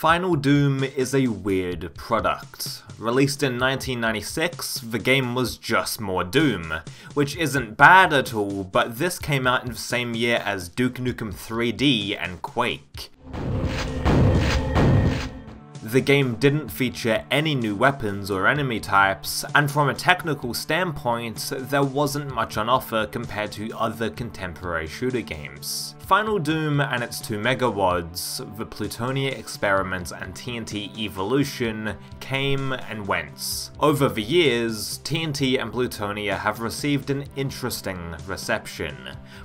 Final Doom is a weird product. Released in 1996, the game was just more Doom, which isn't bad at all, but this came out in the same year as Duke Nukem 3D and Quake. The game didn't feature any new weapons or enemy types, and from a technical standpoint, there wasn't much on offer compared to other contemporary shooter games. Final Doom and its 2 megawads, The Plutonia Experiment and TNT Evilution came and went. Over the years, TNT and Plutonia have received an interesting reception.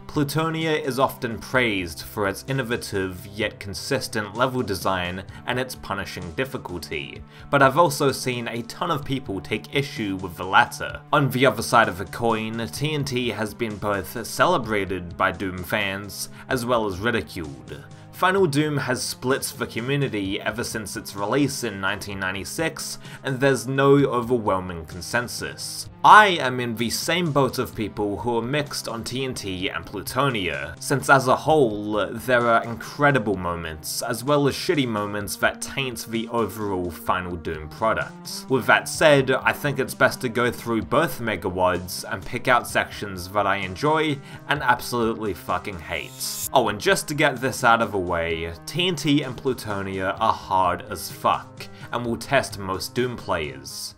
Plutonia is often praised for its innovative yet consistent level design and its punishing difficulty, but I've also seen a ton of people take issue with the latter. On the other side of the coin, TNT has been both celebrated by Doom fans as well as ridiculed. Final Doom has split the community ever since its release in 1996, and there's no overwhelming consensus. I am in the same boat of people who are mixed on TNT and Plutonia, since as a whole, there are incredible moments, as well as shitty moments that taint the overall Final Doom product. With that said, I think it's best to go through both megawads and pick out sections that I enjoy and absolutely fucking hate. Oh, and just to get this out of the way, TNT and Plutonia are hard as fuck, and will test most Doom players.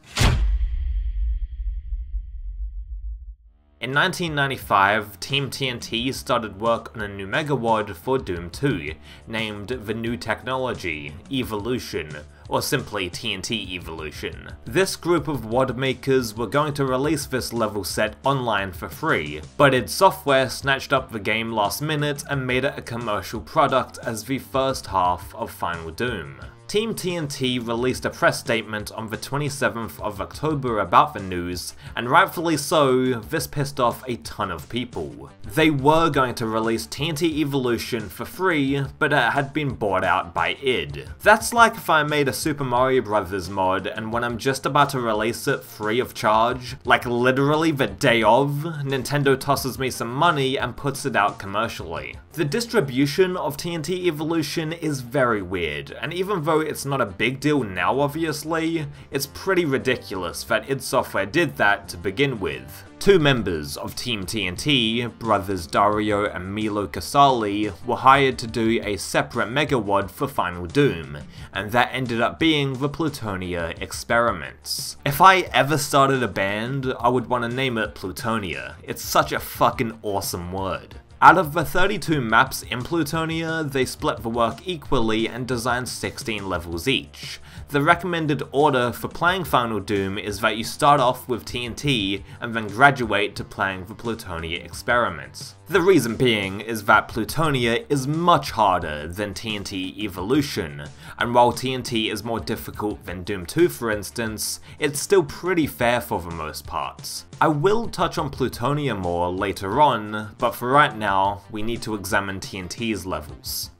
In 1995, Team TNT started work on a new megawad for Doom 2, named The New Technology, Evilution, or simply TNT Evilution. This group of WAD makers were going to release this level set online for free, but id Software snatched up the game last minute and made it a commercial product as the first half of Final Doom. Team TNT released a press statement on the 27th of October about the news, and rightfully so, this pissed off a ton of people. They were going to release TNT Evilution for free, but it had been bought out by id. That's like if I made a Super Mario Bros. Mod, and when I'm just about to release it free of charge, like literally the day of, Nintendo tosses me some money and puts it out commercially. The distribution of TNT Evilution is very weird, and even though it's not a big deal now obviously, it's pretty ridiculous that id Software did that to begin with. Two members of Team TNT, brothers Dario and Milo Casali, were hired to do a separate megawad for Final Doom, and that ended up being the Plutonia Experiments. If I ever started a band, I would want to name it Plutonia. It's such a fucking awesome word. Out of the 32 maps in Plutonia, they split the work equally and designed 16 levels each. The recommended order for playing Final Doom is that you start off with TNT and then graduate to playing the Plutonia Experiments. The reason being is that Plutonia is much harder than TNT Evilution, and while TNT is more difficult than Doom 2 for instance, it's still pretty fair for the most part. I will touch on Plutonia more later on, but for right now, we need to examine TNT's levels.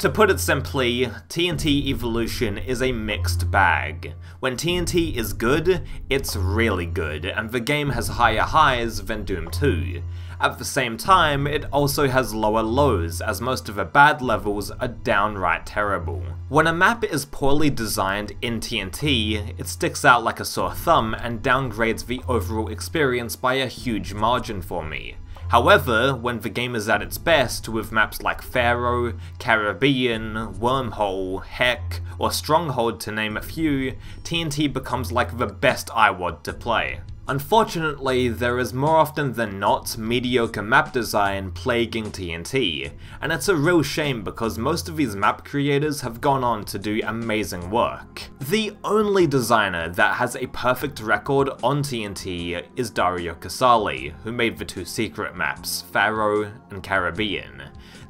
To put it simply, TNT Evilution is a mixed bag. When TNT is good, it's really good, and the game has higher highs than Doom 2. At the same time, it also has lower lows, as most of the bad levels are downright terrible. When a map is poorly designed in TNT, it sticks out like a sore thumb and downgrades the overall experience by a huge margin for me. However, when the game is at its best with maps like Pharaoh, Caribbean, Wormhole, Heck, or Stronghold to name a few, TNT becomes like the best IWAD to play. Unfortunately, there is more often than not mediocre map design plaguing TNT, and it's a real shame because most of these map creators have gone on to do amazing work. The only designer that has a perfect record on TNT is Dario Casali, who made the two secret maps, Pharaoh and Caribbean.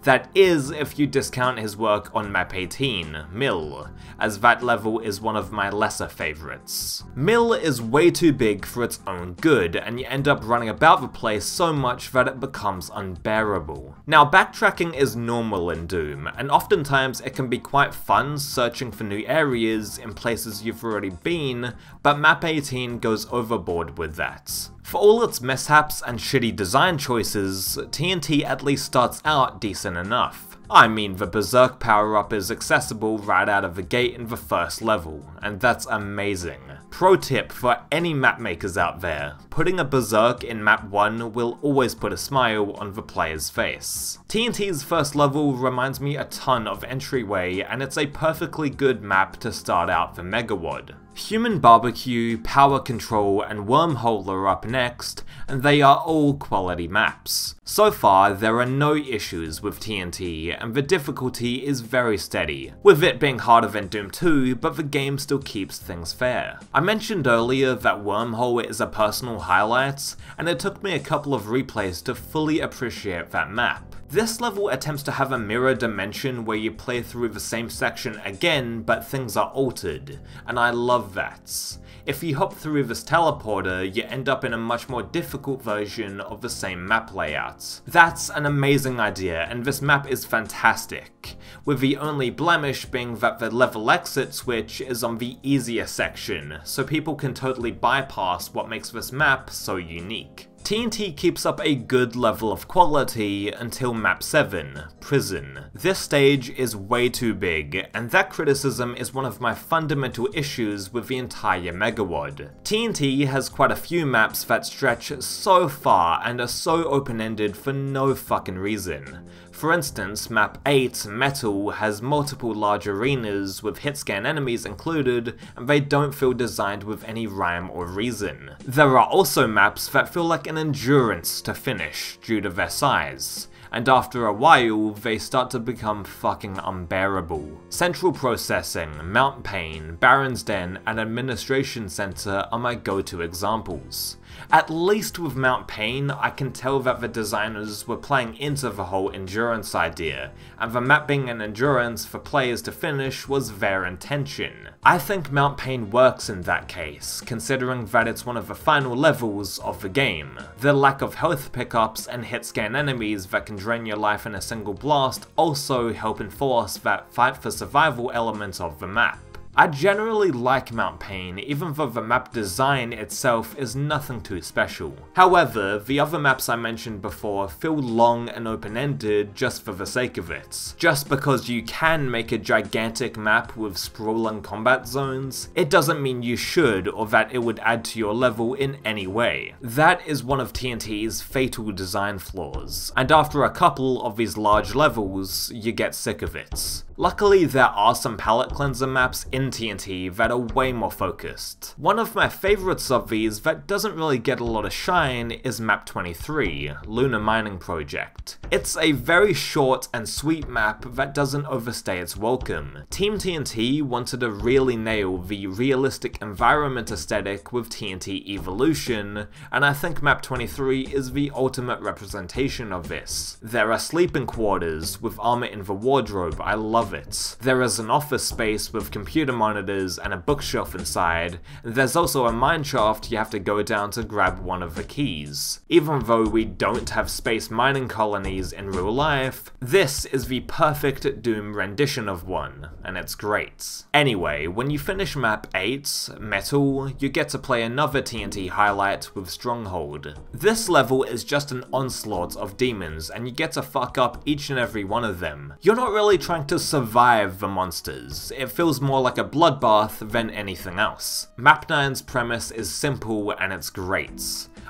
That is if you discount his work on map 18, Mill, as that level is one of my lesser favourites. Mill is way too big for its own good, and you end up running about the place so much that it becomes unbearable. Now, backtracking is normal in Doom, and oftentimes it can be quite fun searching for new areas in places you've already been, but Map 18 goes overboard with that. For all its mishaps and shitty design choices, TNT at least starts out decent enough. I mean, the Berserk power-up is accessible right out of the gate in the first level, and that's amazing. Pro tip for any map makers out there, putting a Berserk in map 1 will always put a smile on the player's face. TNT's first level reminds me a ton of Entryway, and it's a perfectly good map to start out for Megawad. Human Barbecue, Power Control, and Wormhole are up next, and they are all quality maps. So far, there are no issues with TNT, and the difficulty is very steady, with it being harder than Doom 2, but the game still keeps things fair. I mentioned earlier that Wormhole is a personal highlight, and it took me a couple of replays to fully appreciate that map. This level attempts to have a mirror dimension where you play through the same section again, but things are altered, and I love that. If you hop through this teleporter, you end up in a much more difficult version of the same map layout. That's an amazing idea, and this map is fantastic, with the only blemish being that the level exit switch is on the easier section, so people can totally bypass what makes this map so unique. TNT keeps up a good level of quality until map 7, Prison. This stage is way too big, and that criticism is one of my fundamental issues with the entire Megawad. TNT has quite a few maps that stretch so far and are so open-ended for no fucking reason. For instance, map 8, Metal, has multiple large arenas with hitscan enemies included, and they don't feel designed with any rhyme or reason. There are also maps that feel like an endurance to finish due to their size, and after a while, they start to become fucking unbearable. Central Processing, Mount Pain, Baron's Den, and Administration Center are my go-to examples. At least with Mount Pain, I can tell that the designers were playing into the whole endurance idea, and the map being an endurance for players to finish was their intention. I think Mount Pain works in that case, considering that it's one of the final levels of the game. The lack of health pickups and hitscan enemies that can drain your life in a single blast also help enforce that fight for survival element of the map. I generally like Mount Pain, even though the map design itself is nothing too special. However, the other maps I mentioned before feel long and open-ended just for the sake of it. Just because you can make a gigantic map with sprawling combat zones, it doesn't mean you should or that it would add to your level in any way. That is one of TNT's fatal design flaws, and after a couple of these large levels, you get sick of it. Luckily, there are some palette cleanser maps in TNT that are way more focused. One of my favourites of these that doesn't really get a lot of shine is Map 23, Lunar Mining Project. It's a very short and sweet map that doesn't overstay its welcome. Team TNT wanted to really nail the realistic environment aesthetic with TNT Evilution, and I think Map 23 is the ultimate representation of this. There are sleeping quarters with armour in the wardrobe, I love it. There is an office space with computer monitors and a bookshelf inside, and there's also a mineshaft you have to go down to grab one of the keys. Even though we don't have space mining colonies in real life, this is the perfect Doom rendition of one, and it's great. Anyway, when you finish map 8, Metal, you get to play another TNT highlight with Stronghold. This level is just an onslaught of demons, and you get to fuck up each and every one of them. You're not really trying to survive the monsters, it feels more like a bloodbath than anything else. Map 9's premise is simple and it's great.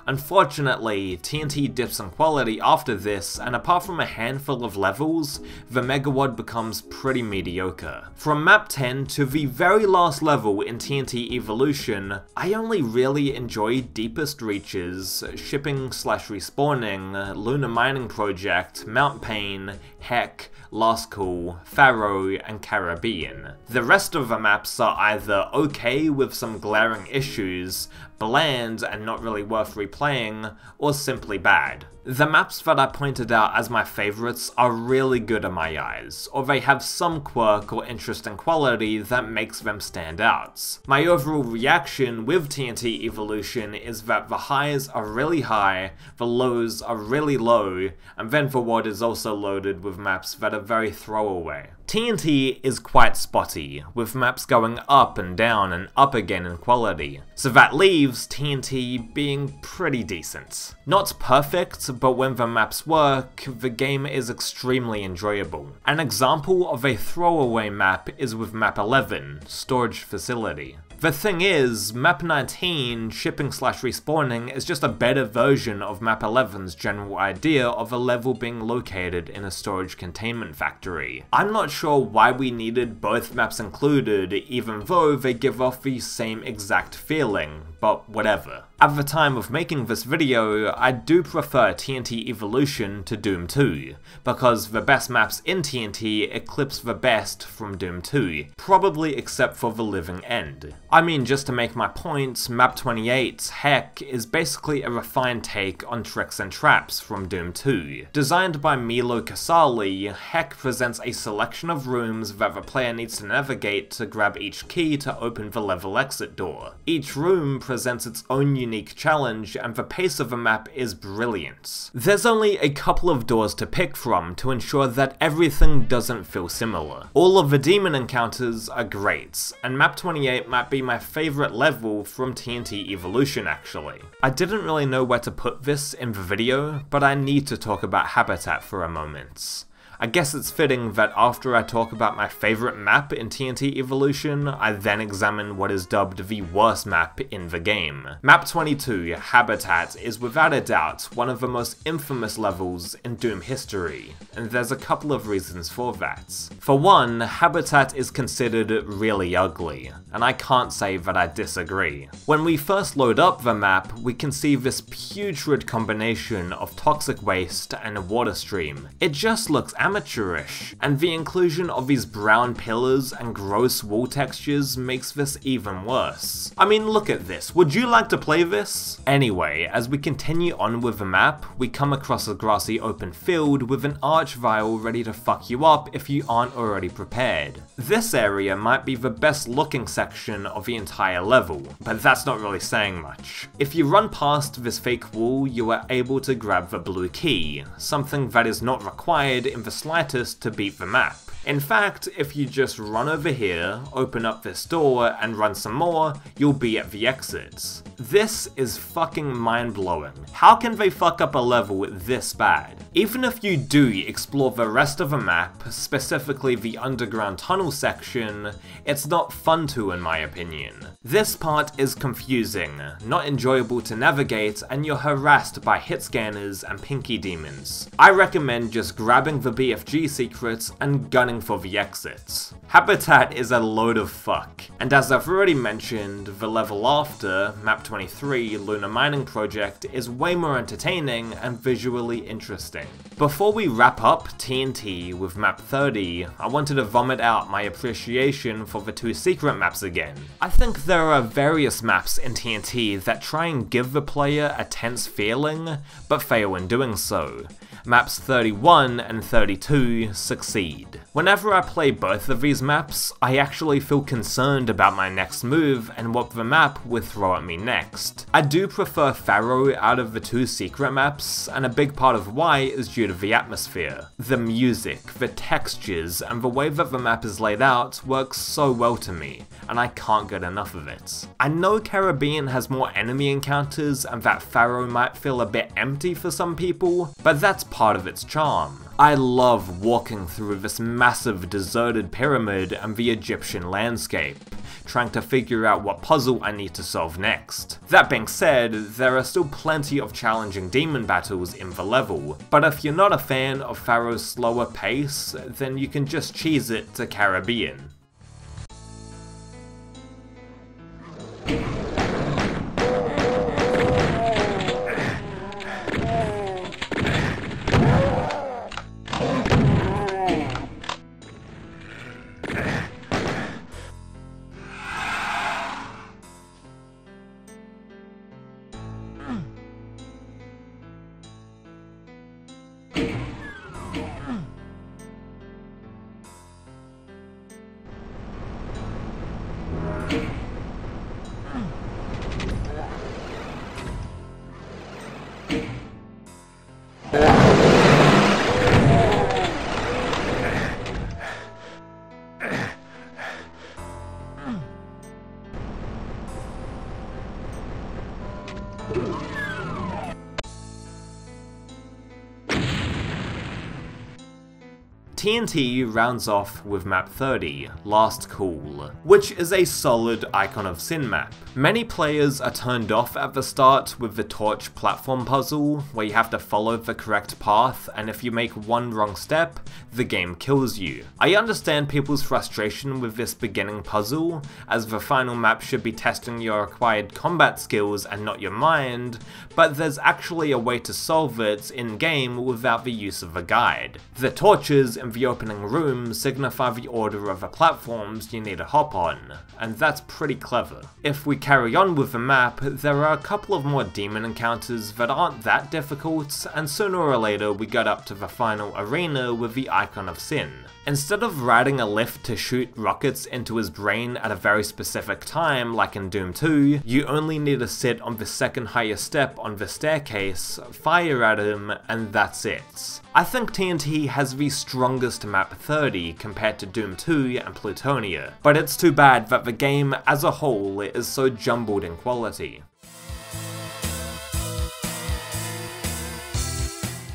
Unfortunately, TNT dips in quality after this, and apart from a handful of levels, the Megawad becomes pretty mediocre. From map 10 to the very last level in TNT Evilution, I only really enjoy Deepest Reaches, Shipping/Respawning, Lunar Mining Project, Mount Pain, Heck, Last Call, Pharaoh, and Caribbean. The rest of the maps are either okay with some glaring issues, bland and not really worth replaying, or simply bad. The maps that I pointed out as my favourites are really good in my eyes, or they have some quirk or interesting quality that makes them stand out. My overall reaction with TNT Evilution is that the highs are really high, the lows are really low, and then the world is also loaded with maps that are very throwaway. TNT is quite spotty, with maps going up and down and up again in quality, so that leaves TNT being pretty decent. Not perfect, but when the maps work, the game is extremely enjoyable. An example of a throwaway map is with map 11, Storage Facility. The thing is, map 19, Shipping/Respawning, is just a better version of map 11's general idea of a level being located in a storage containment factory. I'm not sure why we needed both maps included, even though they give off the same exact feeling, but whatever. At the time of making this video, I do prefer TNT Evilution to Doom 2, because the best maps in TNT eclipse the best from Doom 2, probably except for the Living End. I mean, just to make my point, map 28, Heck, is basically a refined take on Tricks and Traps from Doom 2. Designed by Milo Casali, Heck presents a selection of rooms that the player needs to navigate to grab each key to open the level exit door. Each room presents its own unique challenge, and the pace of the map is brilliant. There's only a couple of doors to pick from to ensure that everything doesn't feel similar. All of the demon encounters are great, and map 28 might be my favourite level from TNT Evilution actually. I didn't really know where to put this in the video, but I need to talk about habitat for a moment. I guess it's fitting that after I talk about my favourite map in TNT Evilution, I then examine what is dubbed the worst map in the game. Map 22, Habitat, is without a doubt one of the most infamous levels in Doom history, and there's a couple of reasons for that. For one, Habitat is considered really ugly, and I can't say that I disagree. When we first load up the map, we can see this putrid combination of toxic waste and a water stream. It just looks amateurish, and the inclusion of these brown pillars and gross wall textures makes this even worse. I mean, look at this, would you like to play this? Anyway, as we continue on with the map, we come across a grassy open field with an archvile ready to fuck you up if you aren't already prepared. This area might be the best looking section of the entire level, but that's not really saying much. If you run past this fake wall, you are able to grab the blue key, something that is not required in the slightest to beat the map. In fact, if you just run over here, open up this door, and run some more, you'll be at the exits. This is fucking mind-blowing. How can they fuck up a level this bad? Even if you do explore the rest of the map, specifically the underground tunnel section, it's not fun to, in my opinion. This part is confusing, not enjoyable to navigate, and you're harassed by hit scanners and pinky demons. I recommend just grabbing the BFG secrets and gunning for the exits. Habitat is a load of fuck, and as I've already mentioned, the level after, map 23, Lunar Mining Project, is way more entertaining and visually interesting. Before we wrap up TNT with map 30, I wanted to vomit out my appreciation for the two secret maps again. I think there are various maps in TNT that try and give the player a tense feeling, but fail in doing so. Maps 31 and 32 succeed. Whenever I play both of these maps, I actually feel concerned about my next move and what the map would throw at me next. I do prefer Pharaoh out of the two secret maps, and a big part of why is due to the atmosphere. The music, the textures, and the way that the map is laid out works so well to me, and I can't get enough of it. I know Caribbean has more enemy encounters and that Pharaoh might feel a bit empty for some people, but that's part of its charm. I love walking through this massive deserted pyramid and the Egyptian landscape, trying to figure out what puzzle I need to solve next. That being said, there are still plenty of challenging demon battles in the level, but if you're not a fan of Pharaoh's slower pace, then you can just cheese it to Caribbean. TNT rounds off with map 30, Last Call, which is a solid Icon of Sin map. Many players are turned off at the start with the torch platform puzzle, where you have to follow the correct path, and if you make one wrong step, the game kills you. I understand people's frustration with this beginning puzzle, as the final map should be testing your acquired combat skills and not your mind, but there's actually a way to solve it in-game without the use of a guide. The torches in the opening room signify the order of the platforms you need to hop on, and that's pretty clever. If we carry on with the map, there are a couple of more demon encounters that aren't that difficult, and sooner or later we got up to the final arena with the Icon of Sin. Instead of riding a lift to shoot rockets into his brain at a very specific time like in Doom 2, you only need to sit on the second highest step on the staircase, fire at him, and that's it. I think TNT has the strongest map 30 compared to Doom 2 and Plutonia, but it's too bad that the game as a whole is so jumbled in quality.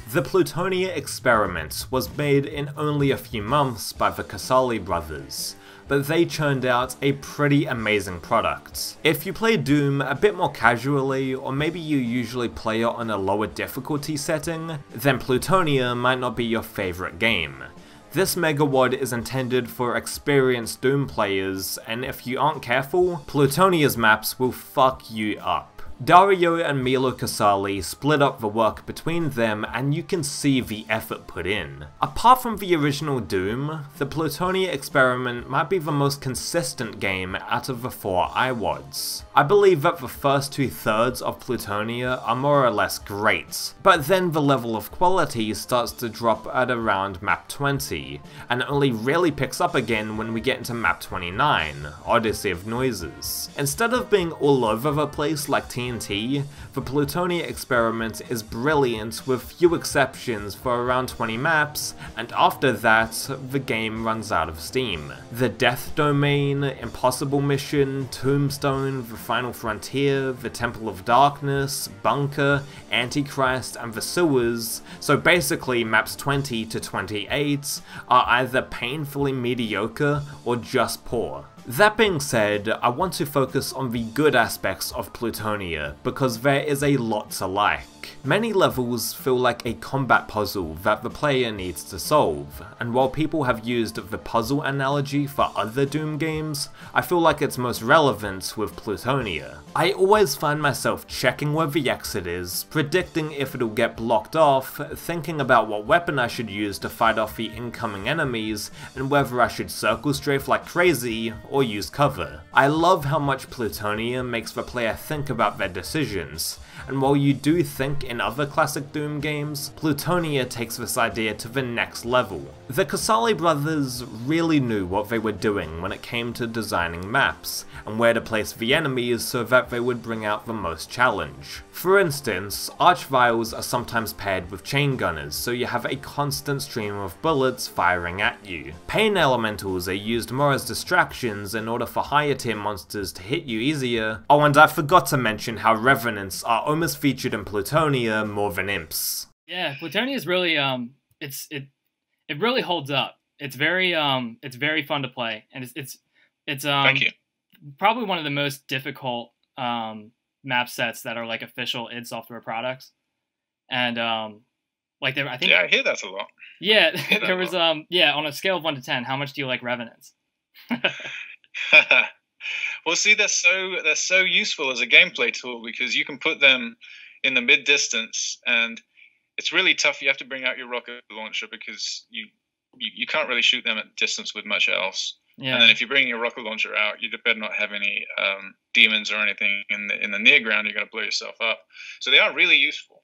The Plutonia Experiment was made in only a few months by the Casali brothers, but they churned out a pretty amazing product. If you play Doom a bit more casually, or maybe you usually play it on a lower difficulty setting, then Plutonia might not be your favourite game. This megawad is intended for experienced Doom players, and if you aren't careful, Plutonia's maps will fuck you up. Dario and Milo Casali split up the work between them, and you can see the effort put in. Apart from the original Doom, the Plutonia Experiment might be the most consistent game out of the four IWADs. I believe that the first 2/3 of Plutonia are more or less great, but then the level of quality starts to drop at around map 20, and only really picks up again when we get into map 29, Odyssey of Noises. Instead of being all over the place like TNT, the Plutonia Experiment is brilliant with few exceptions for around 20 maps, and after that, the game runs out of steam. The Death Domain, Impossible Mission, Tombstone, The Final Frontier, The Temple of Darkness, Bunker, Antichrist, and The Sewers, so basically maps 20 to 28, are either painfully mediocre or just poor. That being said, I want to focus on the good aspects of Plutonia, because there is a lot to like. Many levels feel like a combat puzzle that the player needs to solve, and while people have used the puzzle analogy for other Doom games, I feel like it's most relevant with Plutonia. I always find myself checking where the exit is, predicting if it'll get blocked off, thinking about what weapon I should use to fight off the incoming enemies, and whether I should circle strafe like crazy, or use cover. I love how much Plutonia makes the player think about their decisions, and while you do think in other classic Doom games, Plutonia takes this idea to the next level. The Casali brothers really knew what they were doing when it came to designing maps, and where to place the enemies so that they would bring out the most challenge. For instance, archviles are sometimes paired with chain gunners, so you have a constant stream of bullets firing at you. Pain elementals are used more as distractions in order for higher tier monsters to hit you easier. Oh, and I forgot to mention how revenants are almost featured in Plutonia more than imps. Yeah, Plutonia is really it really holds up. It's very fun to play, and it's probably one of the most difficult map sets that are like official id Software products, and like there, I think. Yeah, I hear that a lot. Yeah, there was yeah, on a scale of 1 to 10, how much do you like revenants? Well, see, they're so useful as a gameplay tool because you can put them in the mid distance, and it's really tough. You have to bring out your rocket launcher because you can't really shoot them at distance with much else. Yeah. And then if you bring your rocket launcher out, you better not have any demons or anything in the near ground. You're going to blow yourself up. So they are really useful.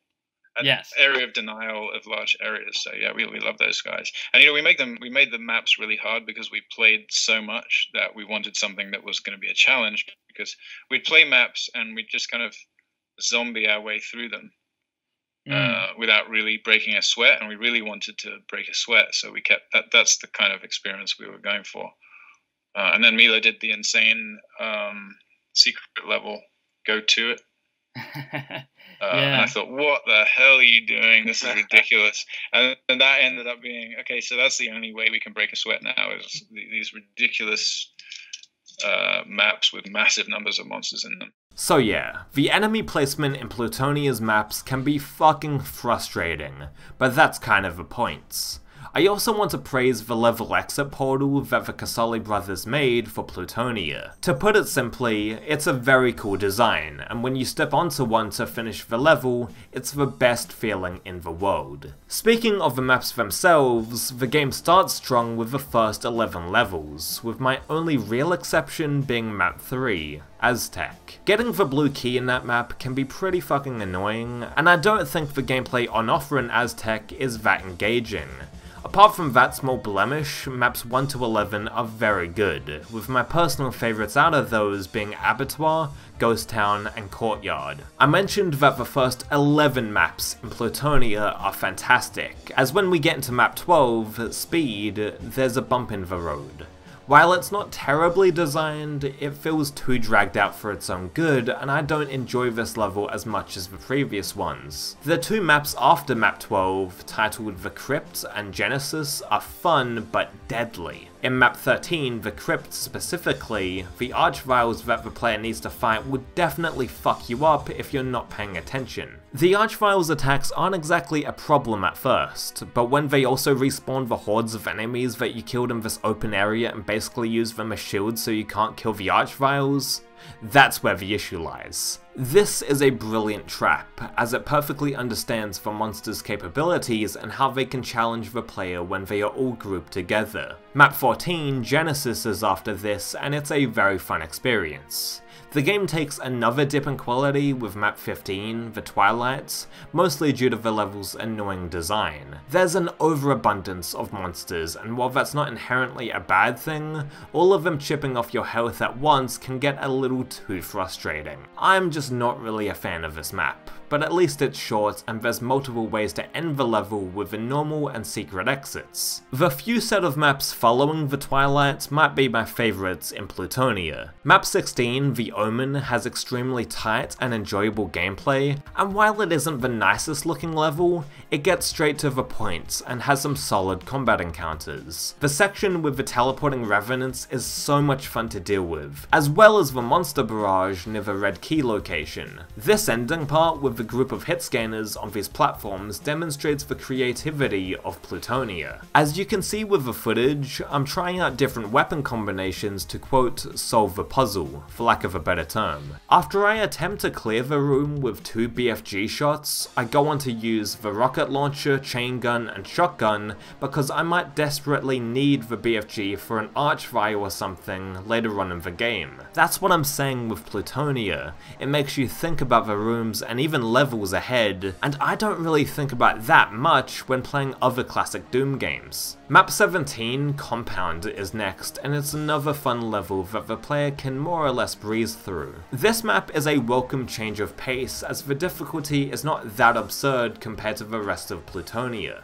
Yes. Area of denial of large areas. So yeah, we love those guys. And you know, we made the maps really hard because we played so much that we wanted something that was going to be a challenge, because we'd play maps and we'd just kind of zombie our way through them without really breaking a sweat. And we really wanted to break a sweat, so we kept that. That's the kind of experience we were going for. And then Milo did the insane secret level. Go to it. And I thought, what the hell are you doing? This is ridiculous. And that ended up being, okay, so that's the only way we can break a sweat now is these ridiculous maps with massive numbers of monsters in them. So yeah, the enemy placement in Plutonia's maps can be fucking frustrating, but that's kind of the point. I also want to praise the level exit portal that the Casali brothers made for Plutonia. To put it simply, it's a very cool design, and when you step onto one to finish the level, it's the best feeling in the world. Speaking of the maps themselves, the game starts strong with the first 11 levels, with my only real exception being map 3. Aztec. Getting the blue key in that map can be pretty fucking annoying, and I don't think the gameplay on offer in Aztec is that engaging. Apart from that small blemish, maps 1 to 11 are very good, with my personal favourites out of those being Abattoir, Ghost Town, and Courtyard. I mentioned that the first 11 maps in Plutonia are fantastic, as when we get into map 12, Speed, there's a bump in the road. While it's not terribly designed, it feels too dragged out for its own good, and I don't enjoy this level as much as the previous ones. The two maps after map 12, titled The Crypt and Genesis, are fun but deadly. In map 13, The Crypt specifically, the archviles that the player needs to fight will definitely fuck you up if you're not paying attention. The archviles' attacks aren't exactly a problem at first, but when they also respawn the hordes of enemies that you killed in this open area and basically use them as shields so you can't kill the archviles, that's where the issue lies. This is a brilliant trap, as it perfectly understands the monster's capabilities and how they can challenge the player when they are all grouped together. Map 14, Genesis, is after this, and it's a very fun experience. The game takes another dip in quality with map 15, The Twilights, mostly due to the level's annoying design. There's an overabundance of monsters, and while that's not inherently a bad thing, all of them chipping off your health at once can get a little too frustrating. I'm just not really a fan of this map, but at least it's short and there's multiple ways to end the level with the normal and secret exits. The few set of maps following The Twilights might be my favourites in Plutonia. Map 16, The Omen, has extremely tight and enjoyable gameplay, and while it isn't the nicest looking level, it gets straight to the point and has some solid combat encounters. The section with the teleporting revenants is so much fun to deal with, as well as the monster barrage near the Red Key location. This ending part with the group of hit scanners on these platforms demonstrates the creativity of Plutonia. As you can see with the footage, I'm trying out different weapon combinations to, quote, solve the puzzle, for lack of a better term. After I attempt to clear the room with 2 BFG shots, I go on to use the rocket launcher, chain gun, and shotgun because I might desperately need the BFG for an archvile or something later on in the game. That's what I'm saying with Plutonia. It makes you think about the rooms and even levels ahead, and I don't really think about that much when playing other classic Doom games. Map 17, Compound, is next, and it's another fun level that the player can more or less breeze through. This map is a welcome change of pace, as the difficulty is not that absurd compared to the rest of Plutonia.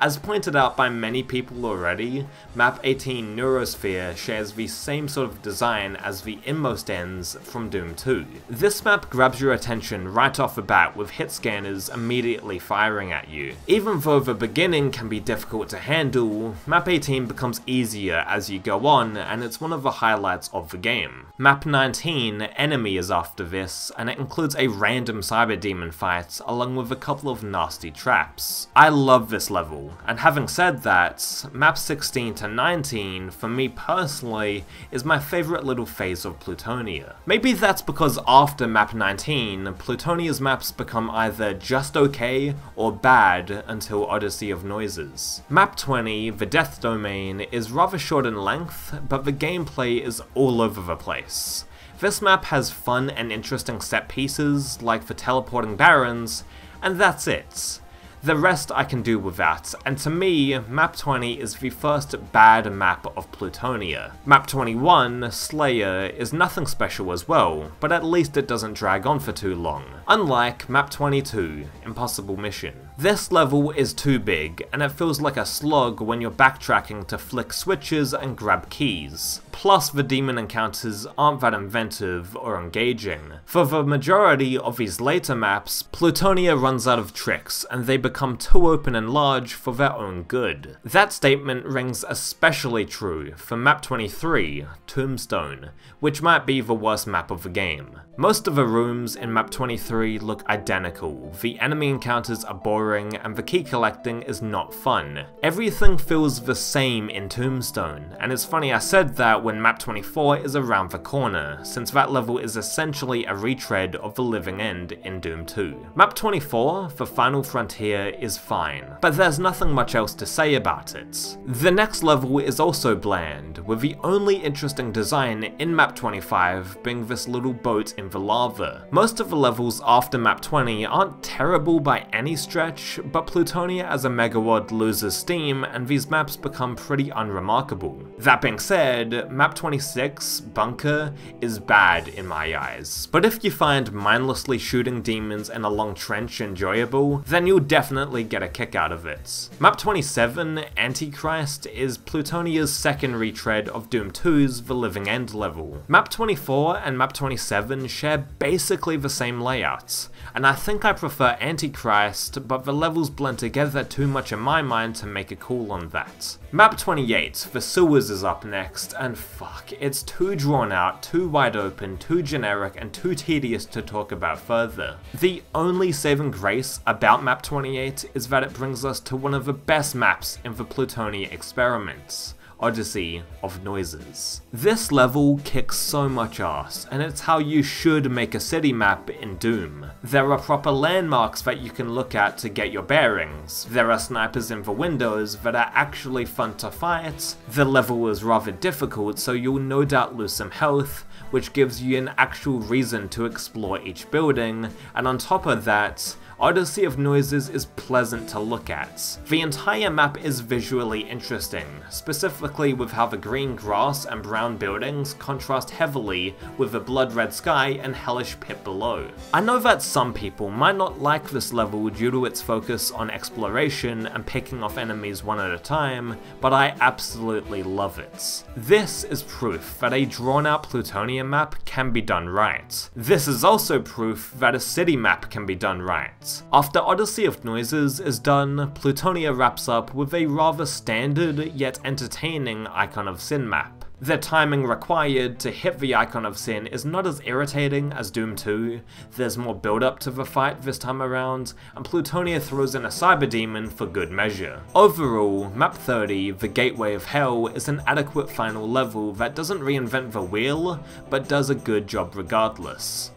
As pointed out by many people already, map 18, Neurosphere, shares the same sort of design as the Inmost Ends from Doom 2. This map grabs your attention right off the bat with hit scanners immediately firing at you. Even though the beginning can be difficult to handle, map 18 becomes easier as you go on, and it's one of the highlights of the game. Map 19, Enemy, is after this, and it includes a random cyber demon fight along with a couple of nasty traps. I love this level. And having said that, map 16 to 19, for me personally, is my favourite little phase of Plutonia. Maybe that's because after map 19, Plutonia's maps become either just okay or bad until Odyssey of Noises. Map 20, The Death Domain, is rather short in length, but the gameplay is all over the place. This map has fun and interesting set pieces, like the teleporting barons, and that's it. The rest I can do without, and to me, map 20 is the first bad map of Plutonia. Map 21, Slayer, is nothing special as well, but at least it doesn't drag on for too long, unlike map 22, Impossible Mission. This level is too big, and it feels like a slog when you're backtracking to flick switches and grab keys. Plus, the demon encounters aren't that inventive or engaging. For the majority of these later maps, Plutonia runs out of tricks, and they become too open and large for their own good. That statement rings especially true for map 23, Tombstone, which might be the worst map of the game. Most of the rooms in map 23 look identical, the enemy encounters are boring, and the key collecting is not fun. Everything feels the same in Tombstone, and it's funny I said that when map 24 is around the corner, since that level is essentially a retread of the living end in Doom 2. Map 24, The Final Frontier, is fine, but there's nothing much else to say about it. The next level is also bland, with the only interesting design in map 25 being this little boat in the lava. Most of the levels after map 20 aren't terrible by any stretch, but Plutonia as a megawad loses steam and these maps become pretty unremarkable. That being said, map 26, Bunker, is bad in my eyes, but if you find mindlessly shooting demons in a long trench enjoyable, then you'll definitely get a kick out of it. Map 27, Antichrist, is Plutonia's second retread of Doom 2's The Living End level. Map 24 and map 27 share basically the same layouts, and I think I prefer Antichrist, but the levels blend together too much in my mind to make a call on that. Map 28, The Sewers, is up next, and fuck, it's too drawn out, too wide open, too generic, and too tedious to talk about further. The only saving grace about map 28 is that it brings us to one of the best maps in the Plutonia Experiments, Odyssey of Noises. This level kicks so much ass, and it's how you should make a city map in Doom. There are proper landmarks that you can look at to get your bearings, there are snipers in the windows that are actually fun to fight, the level is rather difficult so you'll no doubt lose some health, which gives you an actual reason to explore each building, and on top of that, Odyssey of Noises is pleasant to look at. The entire map is visually interesting, specifically with how the green grass and brown buildings contrast heavily with the blood-red sky and hellish pit below. I know that some people might not like this level due to its focus on exploration and picking off enemies one at a time, but I absolutely love it. This is proof that a drawn-out Plutonia map can be done right. This is also proof that a city map can be done right. After Odyssey of Noises is done, Plutonia wraps up with a rather standard yet entertaining Icon of Sin map. The timing required to hit the Icon of Sin is not as irritating as Doom 2, there's more build up to the fight this time around, and Plutonia throws in a cyber demon for good measure. Overall, map 30, The Gateway of Hell, is an adequate final level that doesn't reinvent the wheel, but does a good job regardless.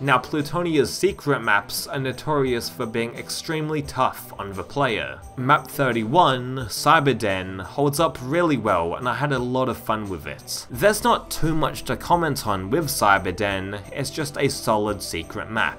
Now, Plutonia's secret maps are notorious for being extremely tough on the player. Map 31, Cyberden, holds up really well and I had a lot of fun with it. There's not too much to comment on with Cyberden, it's just a solid secret map.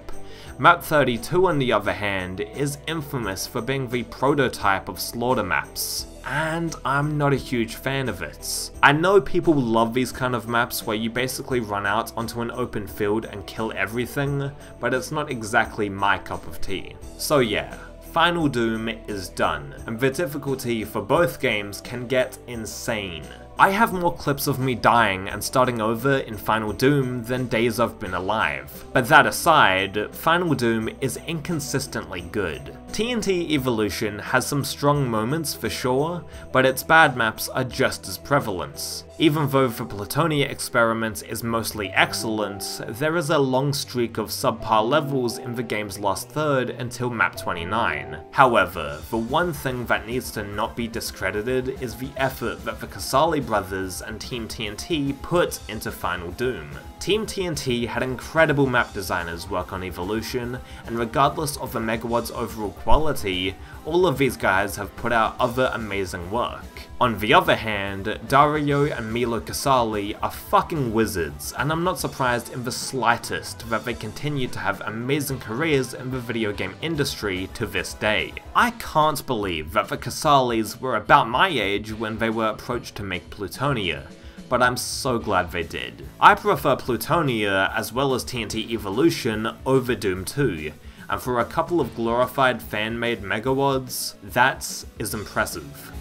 Map 32, on the other hand, is infamous for being the prototype of slaughter maps, and I'm not a huge fan of it. I know people love these kind of maps where you basically run out onto an open field and kill everything, but it's not exactly my cup of tea. So yeah, Final Doom is done, and the difficulty for both games can get insane. I have more clips of me dying and starting over in Final Doom than days I've been alive. But that aside, Final Doom is inconsistently good. TNT Evilution has some strong moments for sure, but its bad maps are just as prevalent. Even though the Plutonia Experiment is mostly excellent, there is a long streak of subpar levels in the game's last third until map 29. However, the one thing that needs to not be discredited is the effort that the Casali brothers and Team TNT put into Final Doom. Team TNT had incredible map designers work on Evilution, and regardless of the megawad's overall quality, all of these guys have put out other amazing work. On the other hand, Dario and Milo Casali are fucking wizards, and I'm not surprised in the slightest that they continue to have amazing careers in the video game industry to this day. I can't believe that the Casalis were about my age when they were approached to make Plutonia, but I'm so glad they did. I prefer Plutonia as well as TNT Evilution over Doom 2, and for a couple of glorified fan-made megawads, that is impressive.